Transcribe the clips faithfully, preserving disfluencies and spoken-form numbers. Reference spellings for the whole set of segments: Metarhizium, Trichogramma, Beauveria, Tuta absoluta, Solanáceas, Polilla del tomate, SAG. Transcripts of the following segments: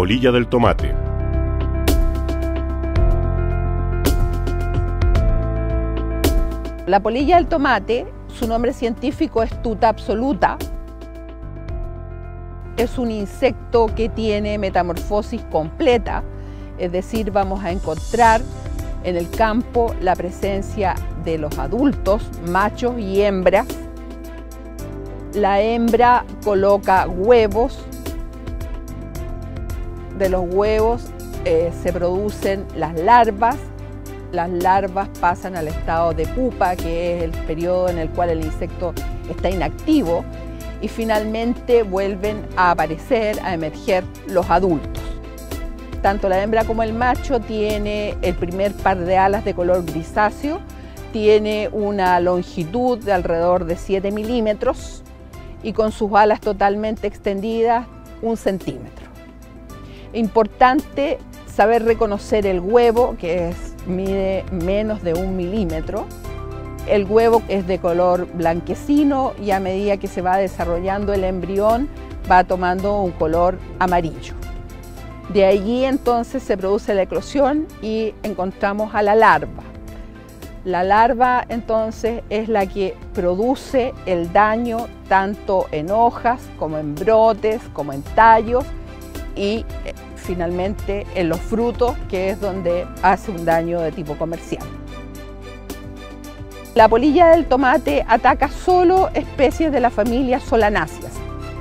polilla del tomate. La polilla del tomate, su nombre científico es Tuta absoluta. Es un insecto que tiene metamorfosis completa, es decir, vamos a encontrar en el campo la presencia de los adultos, machos y hembras. La hembra coloca huevos, de los huevos eh, se producen las larvas, las larvas pasan al estado de pupa, que es el periodo en el cual el insecto está inactivo, y finalmente vuelven a aparecer, a emerger los adultos. Tanto la hembra como el macho tiene el primer par de alas de color grisáceo, tiene una longitud de alrededor de siete milímetros y con sus alas totalmente extendidas, un centímetro. Importante saber reconocer el huevo, que es, mide menos de un milímetro. El huevo es de color blanquecino y a medida que se va desarrollando el embrión va tomando un color amarillo. De allí entonces se produce la eclosión y encontramos a la larva. La larva entonces es la que produce el daño tanto en hojas como en brotes, como en tallos y eh, finalmente en los frutos, que es donde hace un daño de tipo comercial. La polilla del tomate ataca solo especies de la familia Solanáceas.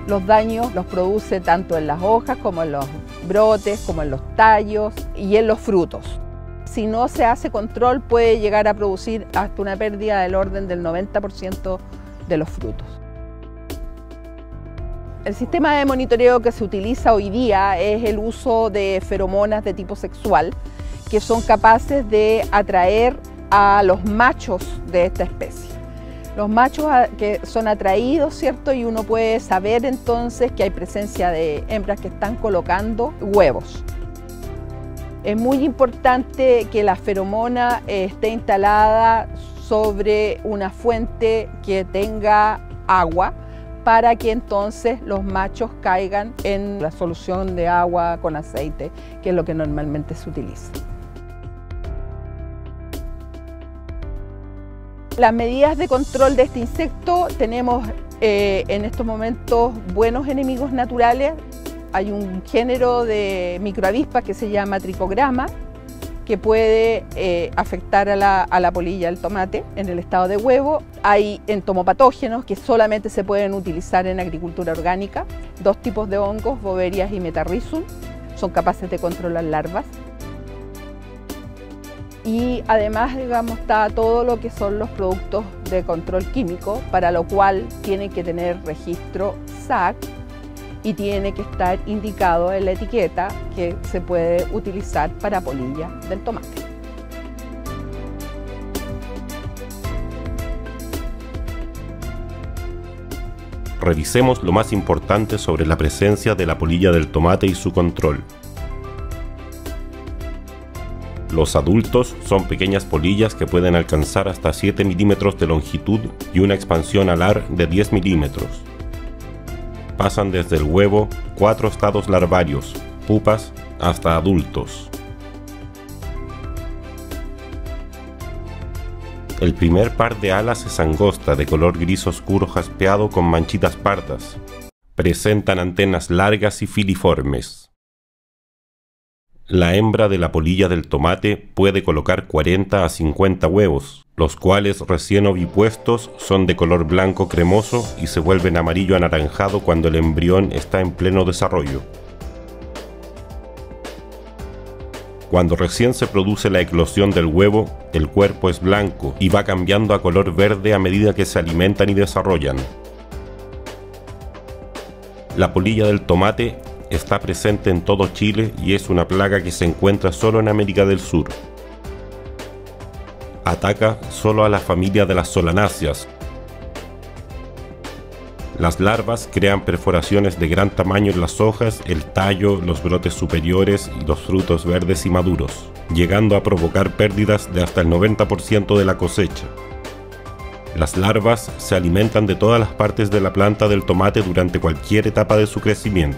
Los daños los produce tanto en las hojas como en los brotes, como en los tallos y en los frutos. Si no se hace control, puede llegar a producir hasta una pérdida del orden del noventa por ciento de los frutos. El sistema de monitoreo que se utiliza hoy día es el uso de feromonas de tipo sexual, que son capaces de atraer a los machos de esta especie. Los machos que son atraídos, ¿cierto? Y uno puede saber entonces que hay presencia de hembras que están colocando huevos. Es muy importante que la feromona esté instalada sobre una fuente que tenga agua para que entonces los machos caigan en la solución de agua con aceite, que es lo que normalmente se utiliza. Las medidas de control de este insecto: tenemos eh, en estos momentos buenos enemigos naturales. Hay un género de microavispas que se llama Trichogramma, que puede eh, afectar a la, a la polilla del tomate en el estado de huevo. Hay entomopatógenos que solamente se pueden utilizar en agricultura orgánica. Dos tipos de hongos, Beauveria y Metarhizium, son capaces de controlar larvas. Y además, digamos, está todo lo que son los productos de control químico, para lo cual tienen que tener registro S A G, y tiene que estar indicado en la etiqueta que se puede utilizar para polilla del tomate. Revisemos lo más importante sobre la presencia de la polilla del tomate y su control. Los adultos son pequeñas polillas que pueden alcanzar hasta siete milímetros de longitud y una expansión alar de diez milímetros. Pasan desde el huevo cuatro estados larvarios, pupas, hasta adultos. El primer par de alas es angosta, de color gris oscuro jaspeado con manchitas pardas. Presentan antenas largas y filiformes. La hembra de la polilla del tomate puede colocar cuarenta a cincuenta huevos, los cuales recién ovipuestos son de color blanco cremoso y se vuelven amarillo anaranjado cuando el embrión está en pleno desarrollo. Cuando recién se produce la eclosión del huevo, el cuerpo es blanco y va cambiando a color verde a medida que se alimentan y desarrollan. La polilla del tomate está presente en todo Chile y es una plaga que se encuentra solo en América del Sur. Ataca solo a la familia de las Solanáceas. Las larvas crean perforaciones de gran tamaño en las hojas, el tallo, los brotes superiores y los frutos verdes y maduros, llegando a provocar pérdidas de hasta el noventa por ciento de la cosecha. Las larvas se alimentan de todas las partes de la planta del tomate durante cualquier etapa de su crecimiento.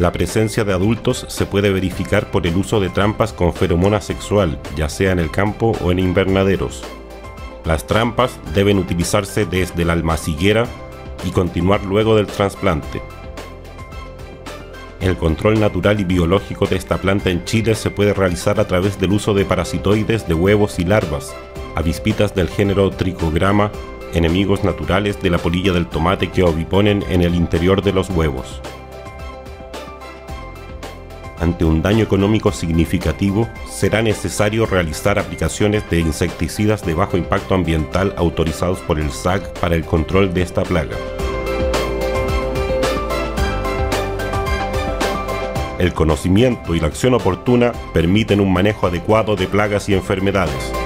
La presencia de adultos se puede verificar por el uso de trampas con feromona sexual, ya sea en el campo o en invernaderos. Las trampas deben utilizarse desde la almaciguera y continuar luego del trasplante. El control natural y biológico de esta planta en Chile se puede realizar a través del uso de parasitoides de huevos y larvas, avispitas del género Trichogramma, enemigos naturales de la polilla del tomate que oviponen en el interior de los huevos. Ante un daño económico significativo, será necesario realizar aplicaciones de insecticidas de bajo impacto ambiental autorizados por el S A G para el control de esta plaga. El conocimiento y la acción oportuna permiten un manejo adecuado de plagas y enfermedades.